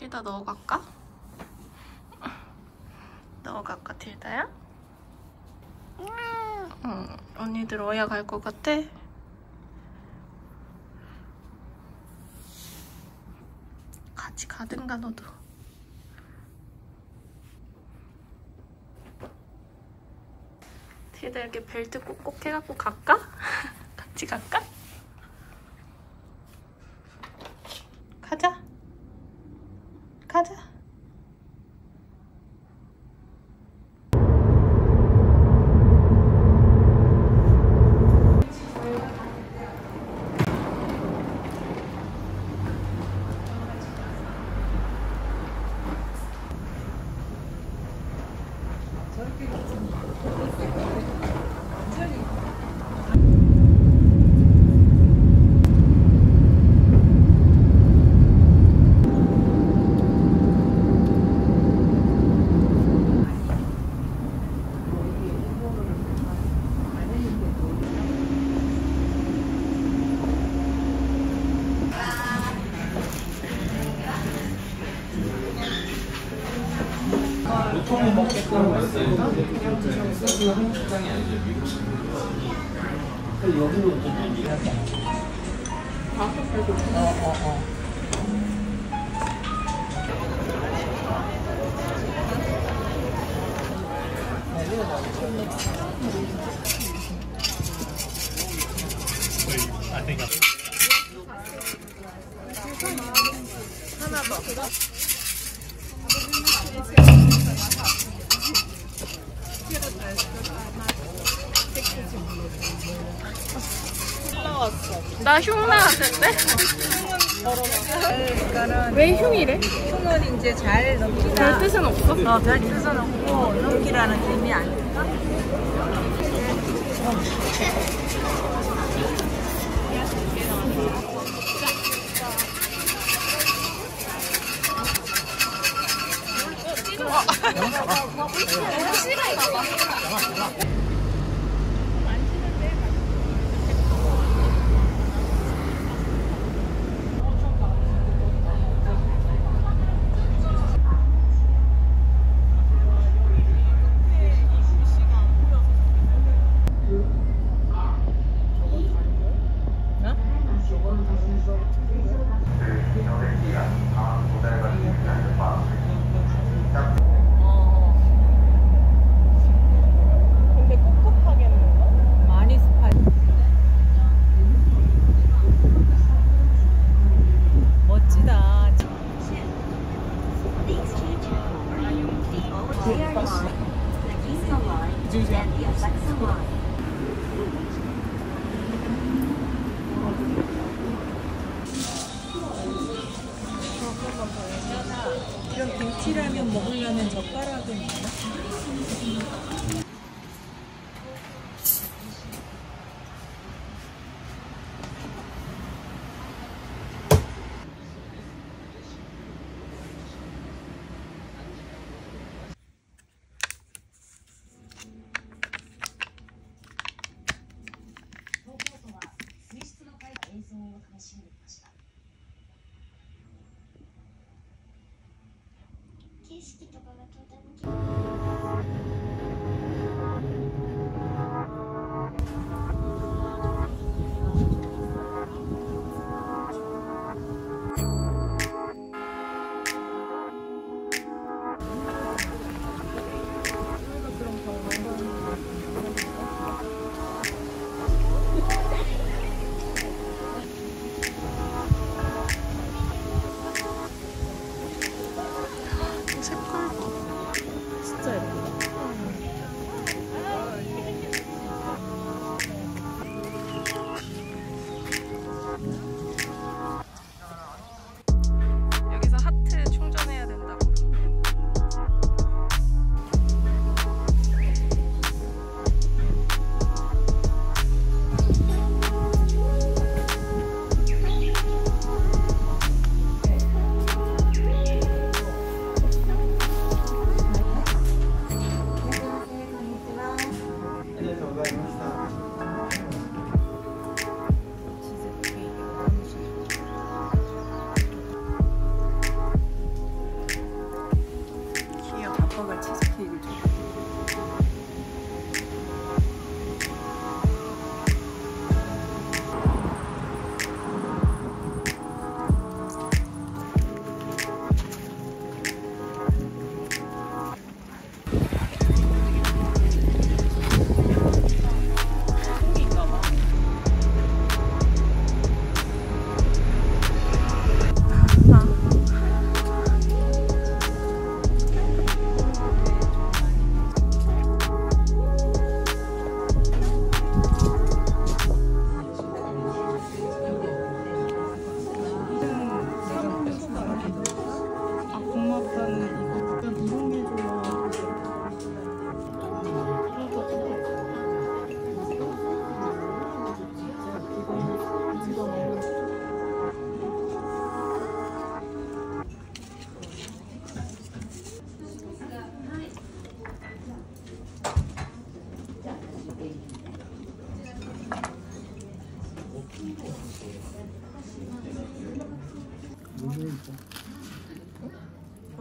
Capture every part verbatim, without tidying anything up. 틸다 넣어 갈까? 넣어 갈까 틸다야? 응, 언니들 어야 갈 것 같아? 같이 가든가 너도. 틸다 이렇게 벨트 꼭꼭 해갖고 갈까? 같이 갈까? 가자. 가자. 한국 식당이 아니죠, 미국 식당이. 여기는 어떤 일이야? 아, 어, 어, 어. 하나 더. 나 흉 나왔는데? 왜 흉이래? 흉은 이제 잘 넘기라. 별 뜻은 없어? 어, 별 뜻은 없고 넘기라는 의미 아닐까? 이런 김치라면 먹으려면 젓가락은 있나? 색깔 봐.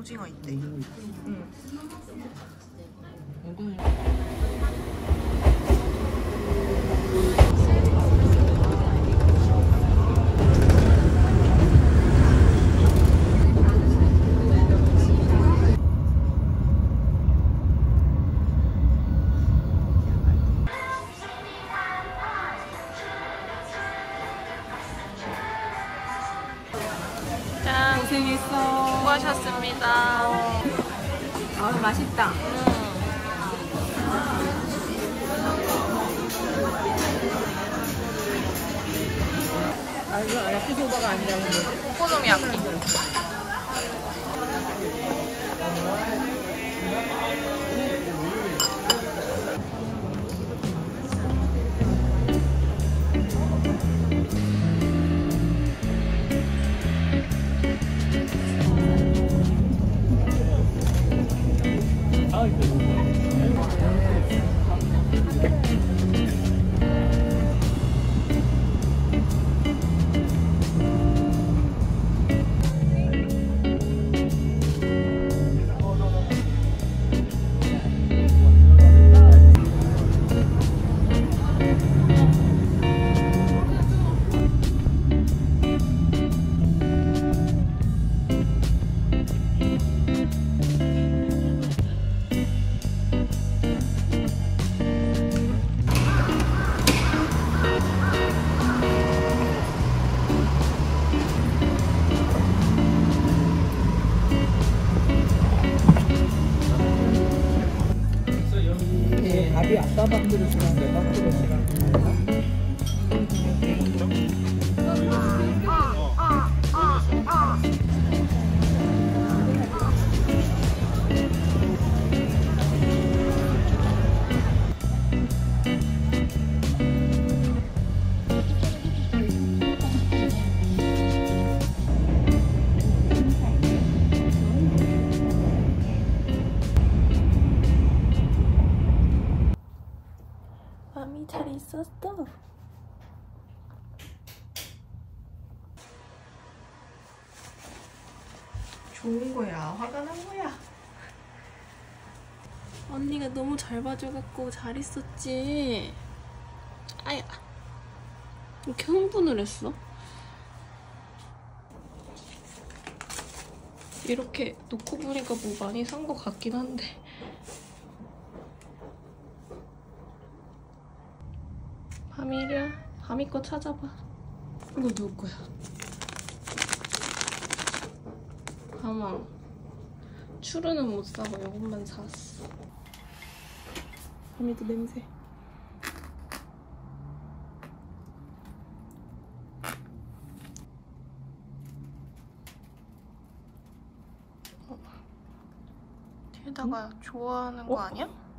오징어 있대. 응. 응. 고생했어. 수고하셨습니다. 아, 맛있다. 음. 아, 이거 야키소바가 아니라는 거지? 오코노미야키. 밥이 아까 밥그릇 주는데 밥그릇 잘 있었어. 좋은 거야, 화가 난 거야. 언니가 너무 잘 봐줘갖고 잘 있었지. 아야, 이렇게 흥분을 했어? 이렇게 놓고 보니까 뭐 많이 산 것 같긴 한데. 밤이랴? 밤이 거 찾아봐. 이거 누구 거야? 밤왕. 추루는 못 사고 요것만 샀어. 밤이도 냄새. 어. 뒤에다가 응? 좋아하는 거 어? 아니야? 어?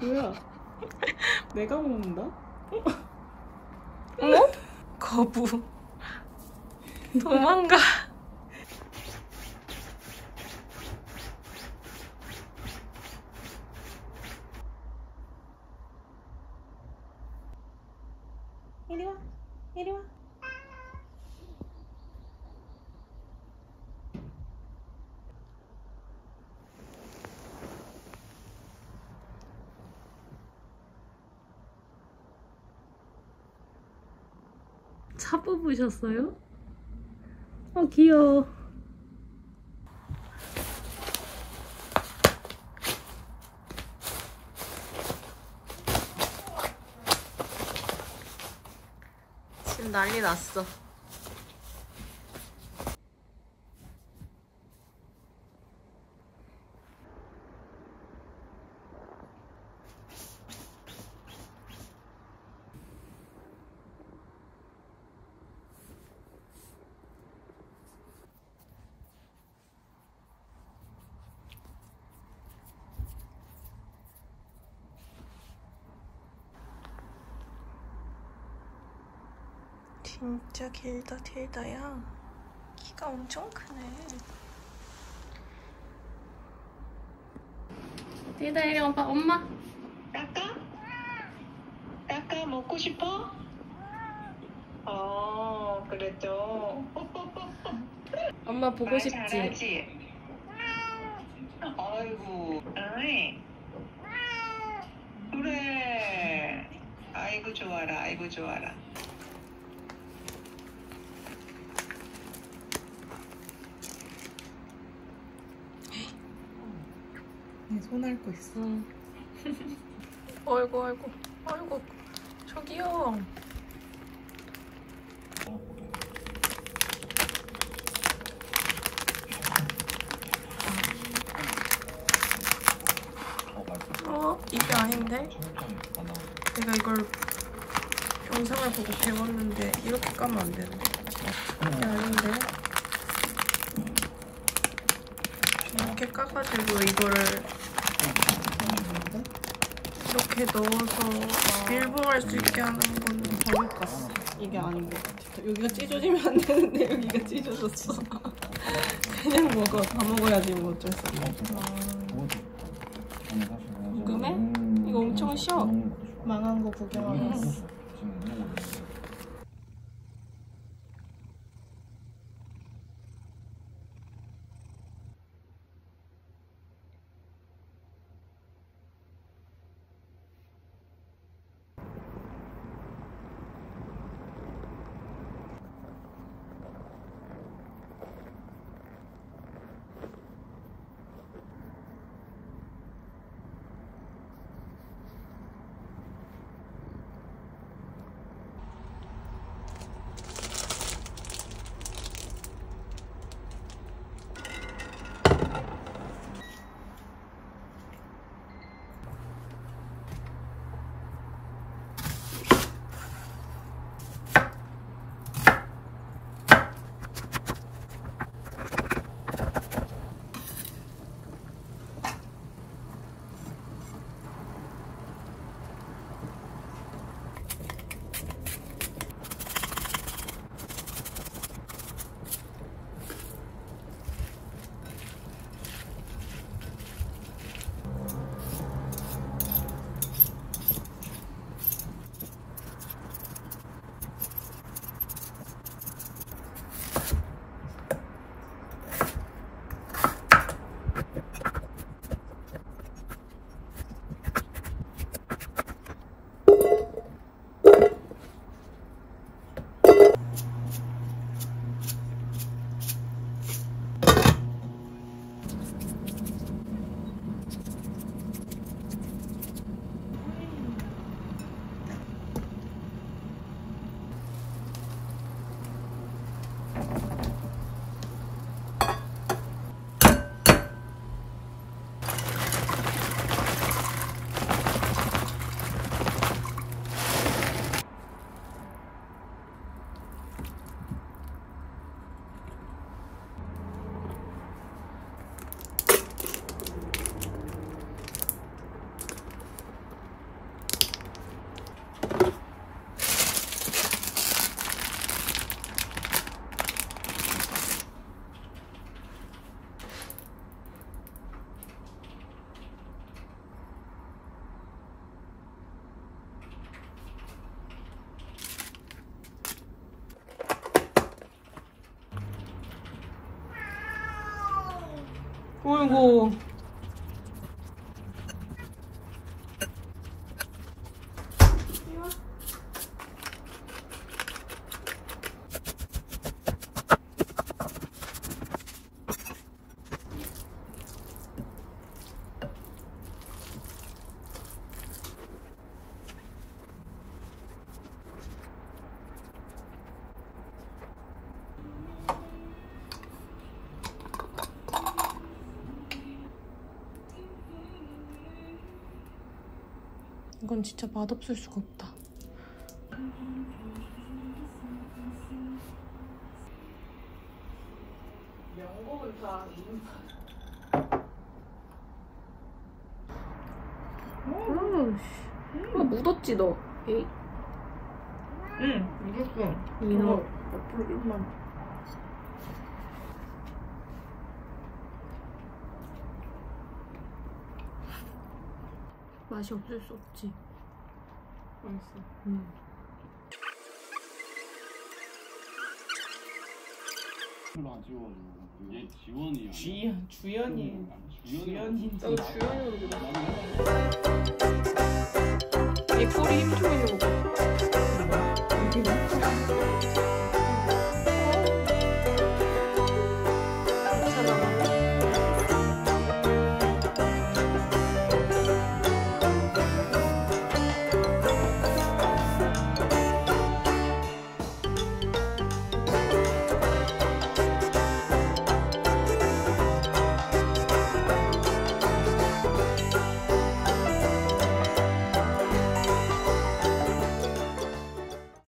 뭐야? 내가 먹는다? 어? 거부. 도망가. 이리 와. 이리 와. 차 뽑으셨어요? 어, 귀여워. 지금 난리 났어. 진짜 길다 길다야. 키가 엄청 크네. 길다 이리 와봐. 엄마 까까? 까까 먹고 싶어? 어, 그랬죠. 엄마 보고 싶지? 잘하지? 아이고, 아이. 그래. 아이고, 좋아라, 아이고, 좋아라. 손 앓고 있어. 아이고, 아이고, 아이고, 저기요. 어? 이게 아닌데? 내가 이걸 영상을 보고 배웠는데 이렇게 까면 안 되는데. 이게 아닌데? 이렇게 까가지고 이거를 이렇게 넣어서 밀봉할 수 있게 하는 거는 잘못 갔어. 이게 아닌 것 같아. 여기가 찢어지면 안 되는데 여기가 찢어졌어. 그냥 먹어. 다 먹어야지 뭐 어쩔 수 없어. 궁금해? 이거 엄청 쉬워. 망한 거 구경하고 있어. 어이구. 이건 진짜 맛없을 수가 없다. 영국은 다 음, 음. 묻었지 너? 에이. 응, 묻었어. 민호. 옆으로 좀만. 맛이 없을 수 없지. 맛있어. 음. 별로 안 찍어가지고. 얘 지원이야. 주연 주연이 주연인. 나 주연이 오는데. 이 꼬리 힘 줘.